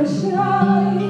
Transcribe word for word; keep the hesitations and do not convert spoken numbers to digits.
Shine.